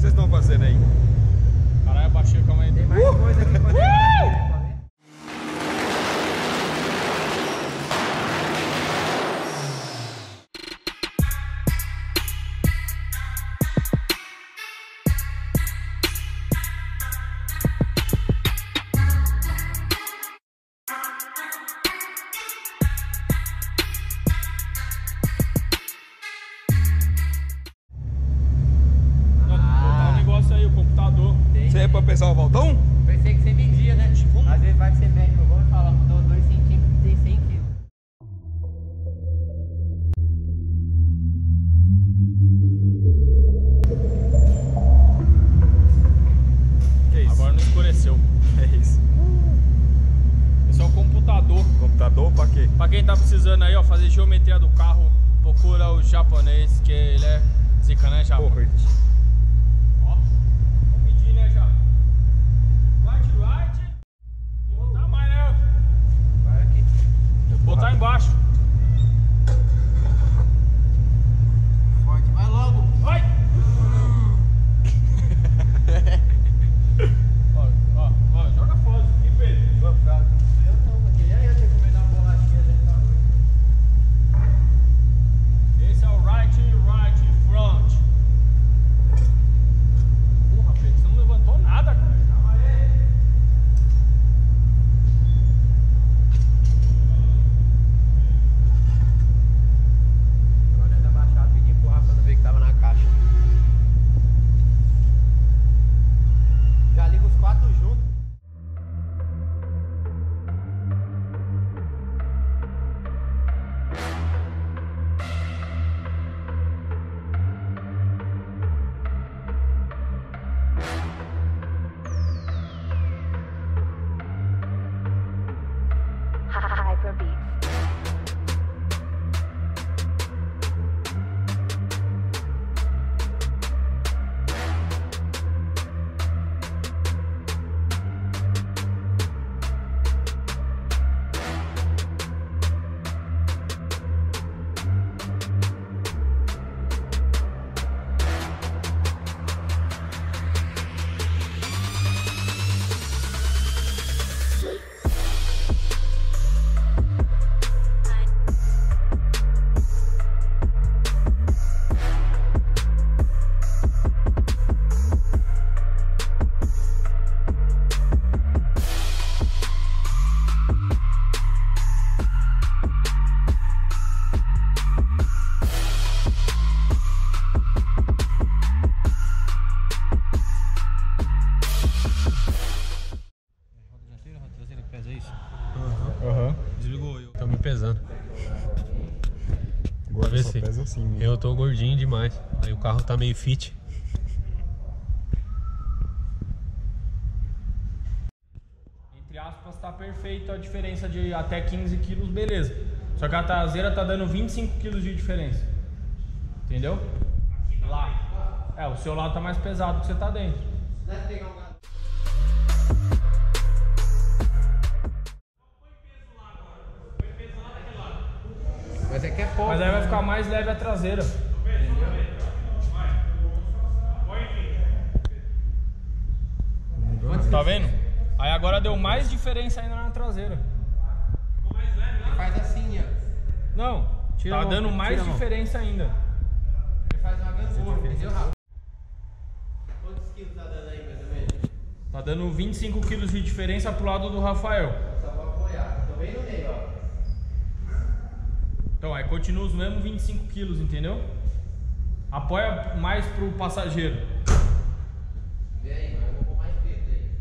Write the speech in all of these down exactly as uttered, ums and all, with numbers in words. que vocês estão fazendo aí? Caralho, eu baixei o tamanho. Tem mais uh! coisa aqui pra dentro. Pessoal, voltou? Pensei que você media, né? Tipo, às vezes vai que você mede, eu vou falar, mudou dois centímetros, tem cem quilos. Que isso? Agora não escureceu. É isso. Esse é o computador. Computador pra quê? Pra quem tá precisando aí, ó, fazer geometria do carro, procura o japonês, que ele é zica, né, Japa? Tá embaixo. Forte, vai logo. Vai! Ó, ó, ó, joga fora isso aqui, Pedro. Eu não, porque já ia ter comido uma bolachinha dentro da rua. Esse é o right, right, front. Porra, Pedro, você não levantou nada, cara. Assim, eu tô gordinho demais, aí o carro tá meio fit. Entre aspas, tá perfeito a diferença de até quinze quilos, beleza. Só que a traseira tá dando vinte e cinco quilos de diferença. Entendeu? Lá. É, o seu lado tá mais pesado que você tá dentro. Deve pegar um lado. Mas é que é pouco. Mas aí vai ficar mais leve a traseira. Tá vendo? Aí agora deu mais diferença ainda na traseira. Ficou mais leve, né? Faz assim, ó. Não, tá dando mais diferença ainda. Ele faz uma gangorra, entendeu? Quantos quilos tá dando aí, mais ou menos? Tá dando vinte e cinco quilos de diferença pro lado do Rafael. Só vou apoiar. Tô bem no meio, ó. Então, aí continua os mesmos vinte e cinco quilos, entendeu? Apoia mais pro passageiro. Vê aí, mano, eu vou pôr mais peso aí.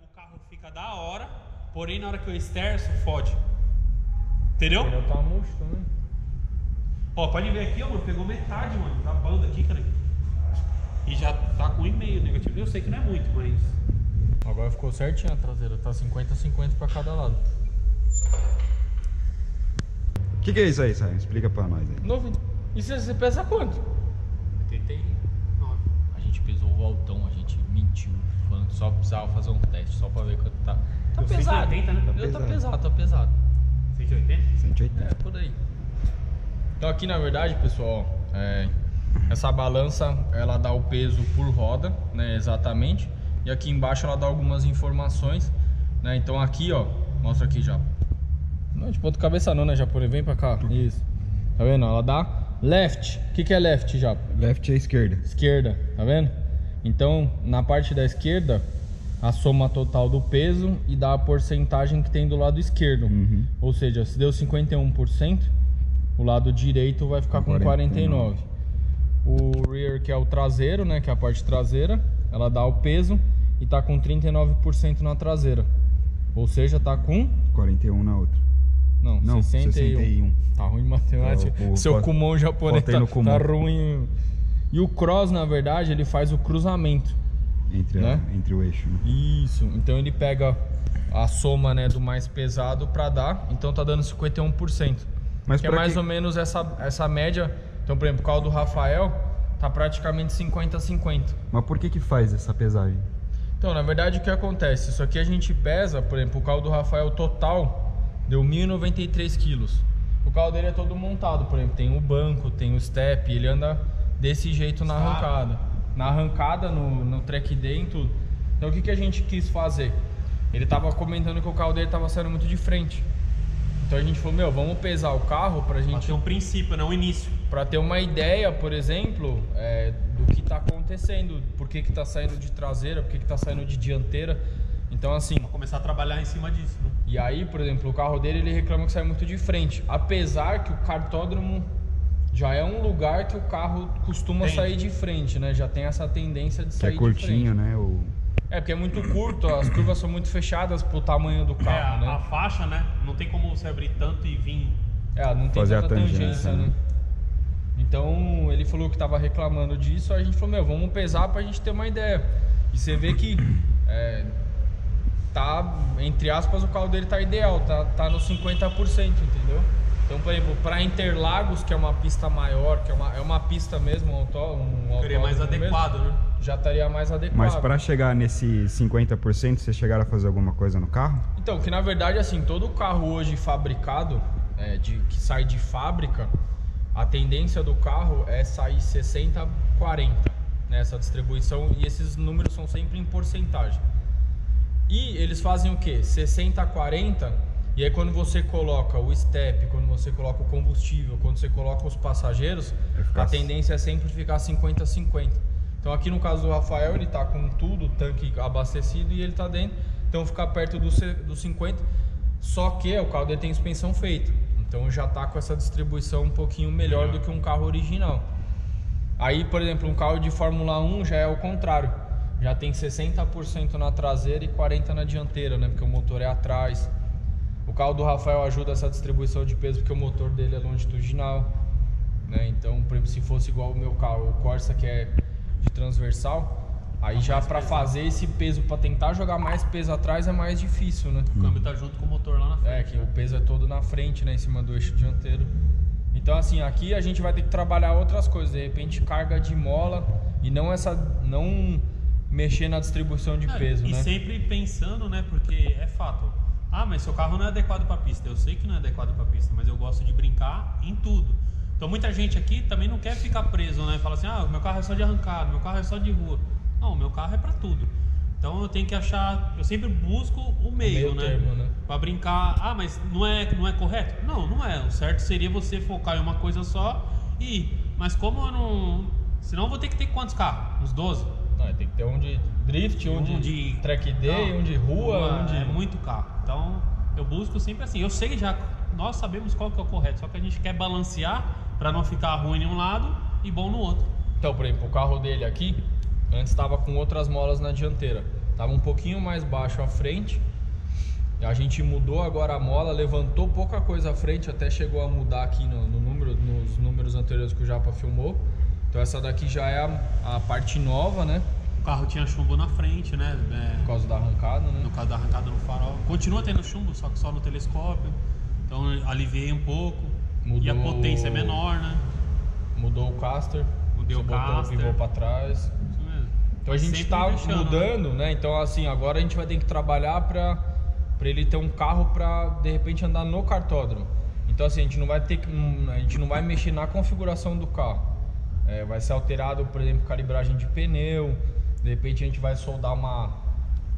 O carro fica da hora, porém na hora que eu esterço, fode. Entendeu? Ele tá murcho também. Ó, pode ver aqui, ó, mano, pegou metade, mano, da banda aqui, cara. E já tá com um vírgula cinco negativo. Eu sei que não é muito, mas... Agora ficou certinho a traseira, tá cinquenta a cinquenta pra cada lado. O que, que é isso aí, Sam? Explica pra nós aí. Novo. E você pesa quanto? oitenta e nove. A gente pesou o altão, a gente mentiu, falando que só precisava fazer um teste, só pra ver quanto tá. Tá eu pesado. cento e oitenta, né? Tá eu pesado. Tá pesado, tá pesado. cento e oitenta? cento e oitenta. É, por aí. Então aqui, na verdade, pessoal, é, Essa balança ela dá o peso por roda, né, exatamente, e aqui embaixo ela dá algumas informações, né? Então aqui, ó, mostra aqui já. Não, de ponto cabeça não, né, Japone? Vem pra cá. Isso. Tá vendo? Ela dá left. O que que é left, Jap? Left é esquerda. Esquerda, tá vendo? Então, na parte da esquerda, a soma total do peso e dá a porcentagem que tem do lado esquerdo. Uhum. Ou seja, se deu cinquenta e um por cento, o lado direito vai ficar com quarenta e nove por cento. O rear, que é o traseiro, né, que é a parte traseira, ela dá o peso e tá com trinta e nove por cento na traseira. Ou seja, tá com quarenta e um por cento na outra. Não, não sessenta e um. sessenta e um. Tá ruim de matemática. É, o, o, Seu o, Kumon japonês tá, tá ruim. E o cross, na verdade, ele faz o cruzamento entre, né? a, entre o eixo. Né? Isso. Então ele pega a soma, né, do mais pesado para dar. Então tá dando cinquenta e um por cento. Mas que é mais que... ou menos essa, essa média. Então, por exemplo, o carro do Rafael tá praticamente cinquenta a cinquenta. Mas por que que faz essa pesagem? Então, na verdade, o que acontece? Isso aqui a gente pesa, por exemplo, o carro do Rafael total deu mil e noventa e três quilos. O carro dele é todo montado, por exemplo, tem o banco, tem o step, ele anda desse jeito na arrancada. Na arrancada, no, no track day e tudo. Então, o que que a gente quis fazer? Ele tava comentando que o carro dele tava saindo muito de frente. Então a gente falou, meu, vamos pesar o carro pra gente... Pra ter um princípio, não um início. Pra ter uma ideia, por exemplo, é, do que tá acontecendo, por que que tá saindo de traseira, por que que tá saindo de dianteira. Então assim... Vou começar a trabalhar em cima disso, né? E aí, por exemplo, o carro dele, ele reclama que sai muito de frente. Apesar que o cartódromo já é um lugar que o carro costuma Entendi. sair de frente, né? Já tem essa tendência de sair de frente. É curtinho, né? O... É, porque é muito curto, as curvas são muito fechadas pro tamanho do carro, é, né? A faixa, né? Não tem como você abrir tanto e vir... É, não tem tanta tangência, tangência né? né? Então, ele falou que tava reclamando disso, a gente falou, meu, vamos pesar pra gente ter uma ideia. E você vê que, é, tá, entre aspas, o carro dele tá ideal, tá, tá no cinquenta por cento, entendeu? Então, por exemplo, pra Interlagos, que é uma pista maior, que é uma, é uma pista mesmo, um autódromo... Seria mais adequado, mesmo, né? Já estaria mais adequado. Mas para chegar nesse cinquenta por cento, vocês chegaram a fazer alguma coisa no carro? Então, que na verdade, assim, todo carro hoje fabricado, é, de, que sai de fábrica, a tendência do carro é sair sessenta a quarenta, né, essa distribuição, e esses números são sempre em porcentagem. E eles fazem o quê? sessenta a quarenta, e aí quando você coloca o step, quando você coloca o combustível, quando você coloca os passageiros, a tendência é sempre ficar cinquenta a cinquenta. Então aqui no caso do Rafael, ele tá com tudo, tanque abastecido e ele tá dentro. Então fica perto dos do cinquenta, só que o carro dele tem suspensão feita. Então já tá com essa distribuição um pouquinho melhor do que um carro original. Aí, por exemplo, um carro de Fórmula um já é o contrário. Já tem sessenta por cento na traseira e quarenta por cento na dianteira, né? Porque o motor é atrás. O carro do Rafael ajuda essa distribuição de peso porque o motor dele é longitudinal, né? Então, por exemplo, se fosse igual o meu carro, o Corsa, que é... de transversal, aí já para fazer esse peso, para tentar jogar mais peso atrás é mais difícil, né? O câmbio tá junto com o motor lá na frente. É, que o peso é todo na frente, né, em cima do eixo dianteiro. Então assim, aqui a gente vai ter que trabalhar outras coisas, de repente carga de mola e não essa, não mexer na distribuição de é, peso, e né? E sempre pensando, né, porque é fato. Ah, mas seu carro não é adequado para pista. Eu sei que não é adequado para pista, mas eu gosto de brincar em tudo. Então muita gente aqui também não quer ficar preso, né? Fala assim, ah, meu carro é só de arrancada, meu carro é só de rua. Não, meu carro é pra tudo. Então eu tenho que achar, eu sempre busco o meio, o meio né? Termo, né? Pra brincar, ah, mas não é, não é correto? Não, não é. O certo seria você focar em uma coisa só e ir. Mas como eu não... Senão eu vou ter que ter quantos carros? Uns doze? Não, tem que ter um de drift, um, um de, de track day, não, um de rua, uma, um de... É muito carro. Então eu busco sempre assim. Eu sei já, nós sabemos qual que é o correto, só que a gente quer balancear para não ficar ruim em um lado e bom no outro. Então, por exemplo, o carro dele aqui, antes estava com outras molas na dianteira. Estava um pouquinho mais baixo à frente. A gente mudou agora a mola, levantou pouca coisa à frente, até chegou a mudar aqui no, no número, nos números anteriores que o Japa filmou. Então essa daqui já é a, a parte nova, né? O carro tinha chumbo na frente, né? É, por causa da arrancada, né? No caso da arrancada no farol. Continua tendo chumbo, só que só no telescópio. Então aliviei um pouco. Mudou, e a potência é menor, né? Mudou o caster, mudou o caster, botou o pivô para trás. Isso mesmo. Então a gente tá mudando, né? Então assim, agora a gente vai ter que trabalhar para para ele ter um carro para de repente andar no cartódromo. Então assim, a gente não vai ter que, a gente não vai mexer na configuração do carro. É, vai ser alterado, por exemplo, calibragem de pneu. De repente a gente vai soldar uma,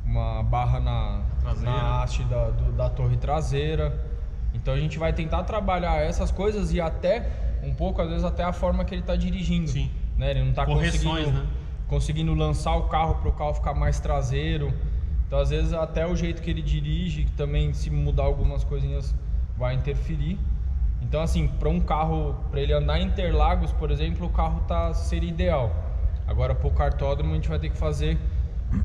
uma barra na, na haste da, do, da torre traseira. Então a gente vai tentar trabalhar essas coisas e até um pouco, às vezes, até a forma que ele está dirigindo. Sim. Né? Ele não está conseguindo, né? conseguindo lançar o carro para o carro ficar mais traseiro. Então, às vezes, até o jeito que ele dirige, que também se mudar algumas coisinhas vai interferir. Então, assim, para um carro, para ele andar em Interlagos, por exemplo, o carro tá, seria ideal. Agora, para o cartódromo, a gente vai ter que fazer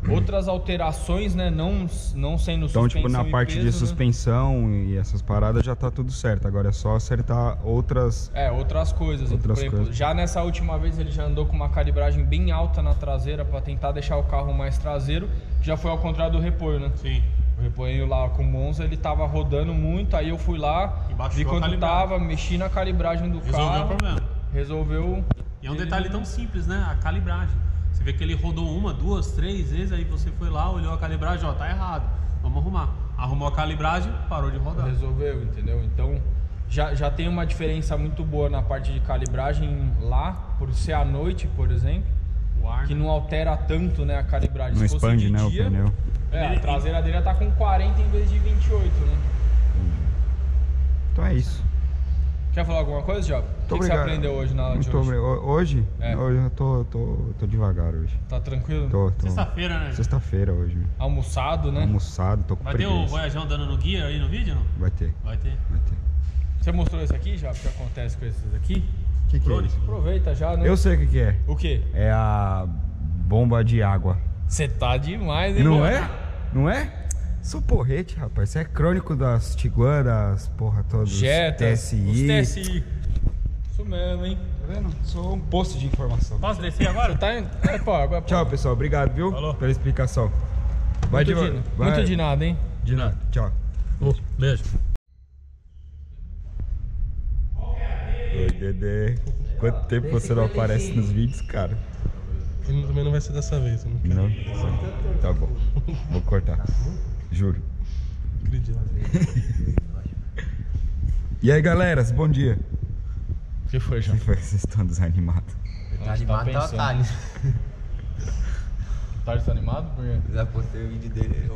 outras alterações, né? Não, não sendo então, tipo, na parte peso, de suspensão, né? E essas paradas já tá tudo certo. Agora é só acertar outras... É, outras coisas. Outras por exemplo, coisas. Já nessa última vez ele já andou com uma calibragem bem alta na traseira para tentar deixar o carro mais traseiro. Já foi ao contrário do repoio, né? Sim. O repoio lá com o Monza, ele tava rodando muito. Aí eu fui lá, vi quando tava, mexi na calibragem do Resolveu carro. Resolveu o problema. Resolveu... E é um ele... detalhe tão simples, né? A calibragem. Você vê que ele rodou uma, duas, três vezes, aí você foi lá, olhou a calibragem, ó, tá errado, vamos arrumar. Arrumou a calibragem, parou de rodar. Resolveu, entendeu? Então, já, já tem uma diferença muito boa na parte de calibragem lá, por ser à noite, por exemplo, o ar, que não altera tanto, né, a calibragem. Não expande, né, o pneu. É, a traseira dele tá com quarenta em vez de vinte e oito, né? Então é isso. Quer falar alguma coisa, Diabo? O que, que você aprendeu hoje na aula de hoje? Hoje? É. Hoje eu tô, tô, tô devagar hoje. Tá tranquilo? Tô, tô. Sexta-feira, né? Sexta-feira hoje. Almoçado, né? Almoçado, tô com Vai preguiça. Ter o Voyajão dando no guia aí no vídeo, não? Vai ter. Vai ter. Vai ter. Você mostrou esse aqui, Diabo? O que acontece com esses aqui? O que, que é isso? Aproveita já, né? Eu sei o que, que é. O que? É a bomba de água. Você tá demais, hein? Não meu? é? Não é? Sou porrete, rapaz. Você é crônico das Tiguan, das porra todas. Jetas, T S I. Os T S I. Isso mesmo, hein? Tá vendo? Sou um posto de informação. Posso descer agora? Tá indo? É, pô, agora, pô. Tchau, pessoal. Obrigado, viu? Falou. Pela explicação. Vai muito de, de vai. Muito de nada, hein? De nada. Tchau. Oh, beijo. Oi, Dedê. Quanto tempo você não aparece nos vídeos, cara? Ele também não vai ser dessa vez. Eu não quero. Não? Tá bom. Vou cortar. Juro. E aí, galera, bom dia. O que foi, João? O que foi? Vocês estão desanimados. Desanimado tá o Thales. Tá desanimado? Por quê? Já postei o vídeo dele.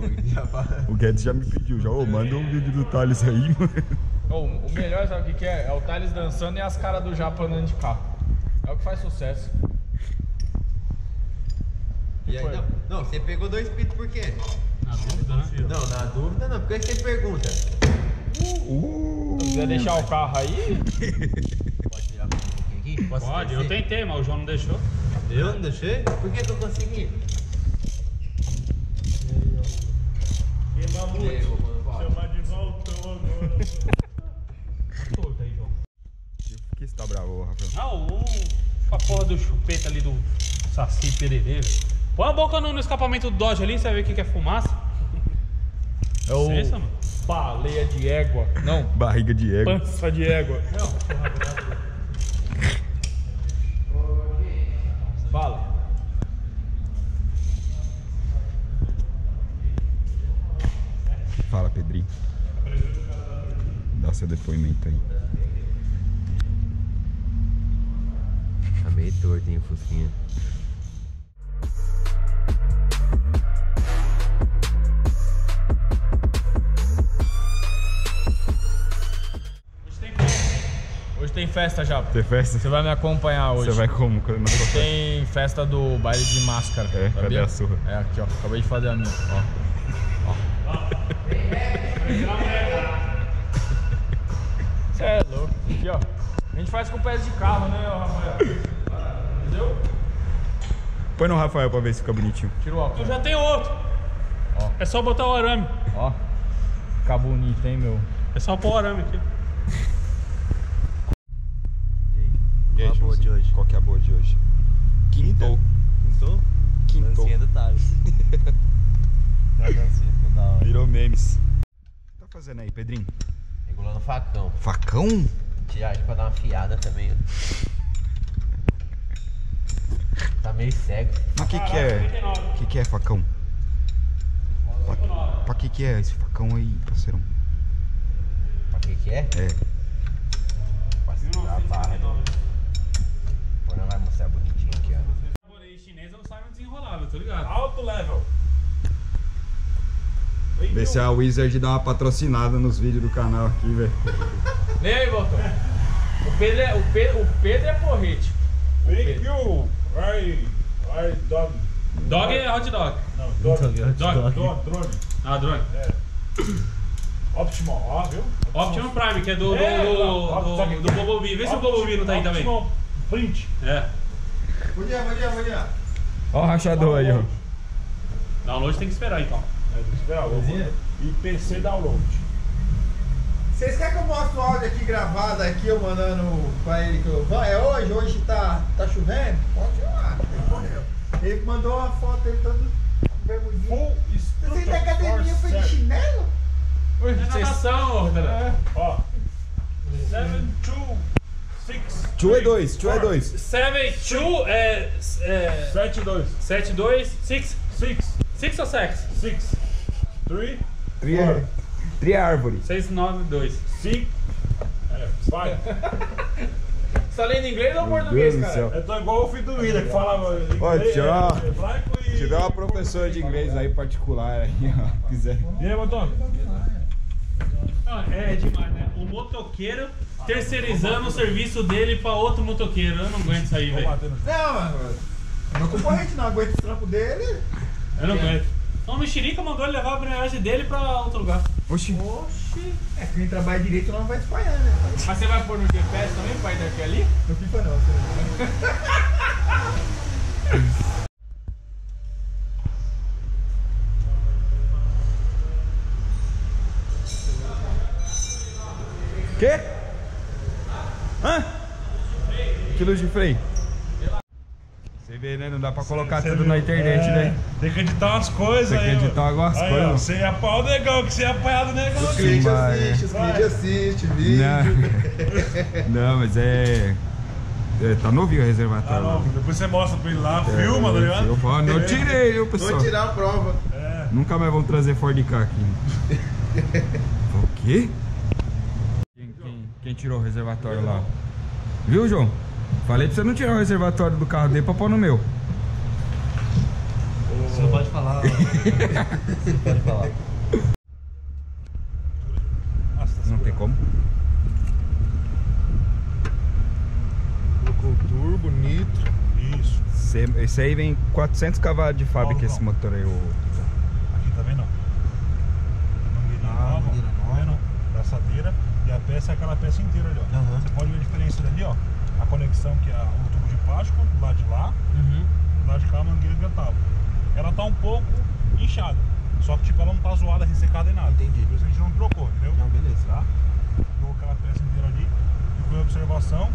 O Guedes já me pediu, já. Ô, manda um vídeo do Thales aí, mano. Oh, o melhor, sabe o que é? É o Thales dançando e as caras do Japa andando de carro. É o que faz sucesso. E aí, não, não, você pegou dois pitos por quê? Na dúvida, né? Não, na dúvida não, porque você pergunta. Uh, uh, se quiser deixar o carro aí. Pode virar um pouquinho aqui? Posso Pode, descer? Eu tentei, mas o João não deixou. Eu não deixei? Por que que eu consegui? E maluco, chamar de voltão agora. Solta aí, João. Por que você tá bravo, Rafael? Ah, o. A porra do chupeta ali do Saci Pererê, velho. Põe a boca no, no escapamento do Dodge ali, você vai ver o que, que é fumaça. É o... Cessa, mano. Baleia de égua. Não. Barriga de égua. Pança de égua. Não, porra, brava. Fala. Fala, Pedrinho. Dá seu depoimento aí. Tá meio torto, hein, Fusquinha. Tem festa já. Tem festa? Você vai me acompanhoar hoje. Você vai como? Tem festa do baile de máscara. É, sabia? Cadê a surra? É, aqui ó, acabei de fazer a minha. Ó. Ó. Você é louco. Aqui ó, a gente faz com peça de carro, né, Rafael? Entendeu? Põe no Rafael pra ver se fica bonitinho. Tira o óculos. Eu já tenho outro. Ó. É só botar o arame. Ó, fica bonito, hein, meu? É só pôr o arame aqui. Qual que é a boa de hoje? Quintou. Quintou? Quintou. Dancinha do Thales. Virou memes. O que tá fazendo aí, Pedrinho? Regulando facão. Facão? Tirar pra dar uma fiada também. Tá meio cego. Mas o que que é? O que que é facão? Pra, pra que que é esse facão aí, parceirão? Pra que que é? É. Pra segurar a barra. Agora ela vai mostrar bonitinho aqui, ó. Saboreio chinês é o Simon desenrolável, tá ligado? Alto level. Vê se a Wizard dá uma patrocinada nos vídeos do canal aqui, velho. Vem aí, Botão. O Pedro é, o Pedro, o Pedro é porrete. Thank you. Ai, ai, dog. Dog é hot dog. Não, dog. Dog, dog. dog. Drone. Ah, drone. É. Optimum, ó, viu? Optimum Prime, que é do, é, do, do, do, do Bobobi. Vê se o Bobobi não tá aí também. Optimum Print. É. Bom dia, bom dia, bom dia. Ó o rachador aí, ó. Download tem que esperar, então. I P C download. Vocês querem que eu mostre o áudio aqui gravado aqui, eu mandando pra ele que eu... Vai, é hoje? Hoje tá, tá chovendo? Pode ir lá. Ele mandou uma foto dele todo bermudinho. Você da academia foi de chinelo? Foi de natação, né? Ó. sete dois, dois é dois. sete dois é... sete dois. sete dois, seis. seis. Six ou sex? Six. Three. Three, four. Three árvore. Seis, nove, dois. Six. É, vai. Você tá lendo inglês ou português, cara? Céu. Eu tô igual o filho do William que falava inglês. Ó, e... tiver uma professora de inglês aí particular aí, ó, quiser. E aí, Botão? É demais, né? O motoqueiro terceirizando o serviço dele pra outro motoqueiro. Eu não aguento isso aí, velho. Não, mano. Meu concorrente não aguenta o trampo dele. Eu não aguento. Então o Mexerica mandou ele levar a brilhagem dele pra outro lugar. Oxi. Oxi. É, quem trabalha direito não vai espalhar, né? Mas você vai pôr no G P S também pra ir daqui ali? No FIFA não, você não. Quê? Hã? Que luz de freio? Você vê, né? Não dá pra colocar cê, tudo cê, na internet, é, né? Tem que editar umas coisas, né? Tem que editar algumas aí, coisas. Ó, você ia apanhar o negão, que você ia apanhar do negão. Os clientes assistem, os clientes assistem, vídeo. Não, não, mas é... é tá novinho o reservatório. Ah, não, depois você mostra pra ele lá, é, filma, é, tá ligado? Eu falo, não, eu tirei, viu, pessoal? Vou tirar a prova. É. Nunca mais vão trazer Ford Ka aqui. O quê? Quem, quem, quem tirou o reservatório lá? Viu, João? Falei pra você não tirar o reservatório do carro dele pra pôr no meu. Você não pode falar. Você não pode falar. Não tem como. Colocou turbo, nitro. Isso. Esse aí vem quatrocentos cavalos de fábrica, não, esse não. Motor aí. O... aqui também não. Ah, não, não. Não, não. Braçadeira. E a peça é aquela peça inteira ali, ó. Uhum. Você pode ver a diferença ali, ó. A conexão que é o tubo de plástico do lado de lá, uhum. Do lado de cá a mangueira que eu tava. Ela tá um pouco inchada, só que tipo ela não tá zoada, ressecada e nada. Entendi. Por isso a gente não trocou, entendeu? Não, beleza. Tá? Trocou aquela peça inteira ali e foi a observação.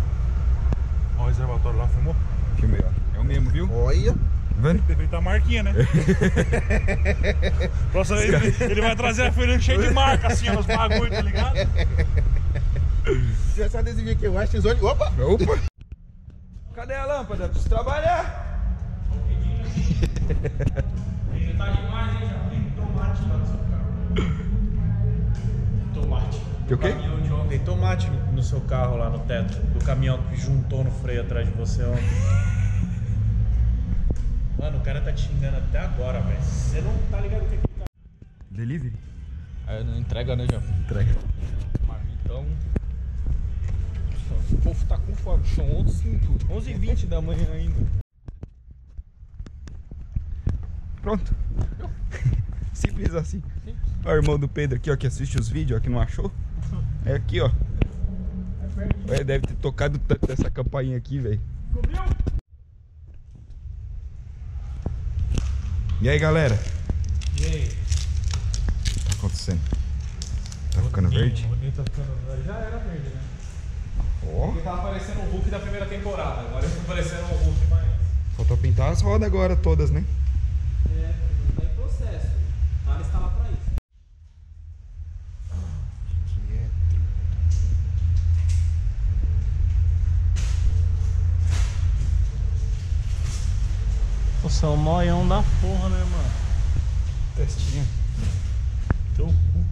Ó, o reservatório lá fumou. Que melhor. É o mesmo, viu? Olha. Vendo? Deve estar marquinha, né? Nossa, ele, ele vai trazer a folha cheia de marca assim, ó, os bagulho, tá ligado? Se essa adesivinha aqui, eu acho tesouro. Opa! Opa! Cadê a lâmpada? Eu preciso trabalhar! Ele tá demais, hein? Já tem tomate lá no seu carro. Tomate. Que o quê? Tem tomate no, no seu carro lá no teto. Do caminhão que juntou no freio atrás de você ontem. Mano, o cara tá te xingando até agora, velho. Você não tá ligado o que é que tá. Delivery? Aí não entrega, né, João? Entrega. Então. O povo tá com fome. São onze e vinte da manhã ainda. Pronto. Simples assim. Simples. Ó, o irmão do Pedro aqui, ó, que assiste os vídeos, ó, que não achou. É aqui, ó. É, deve ter tocado tanto dessa campainha aqui, velho. Cobriu? E aí, galera? E aí? O que tá acontecendo? Tá ficando verde? Tá ficando verde. Já era verde, né? Oh. Ele tava parecendo o Hulk da primeira temporada. Agora ele tá parecendo o Hulk mais. Faltou pintar as rodas agora todas, né? É, tá em processo. Tá na instalação pra isso. Que é? Nossa, é um moião da porra, né, mano? Testinho. Teu cu.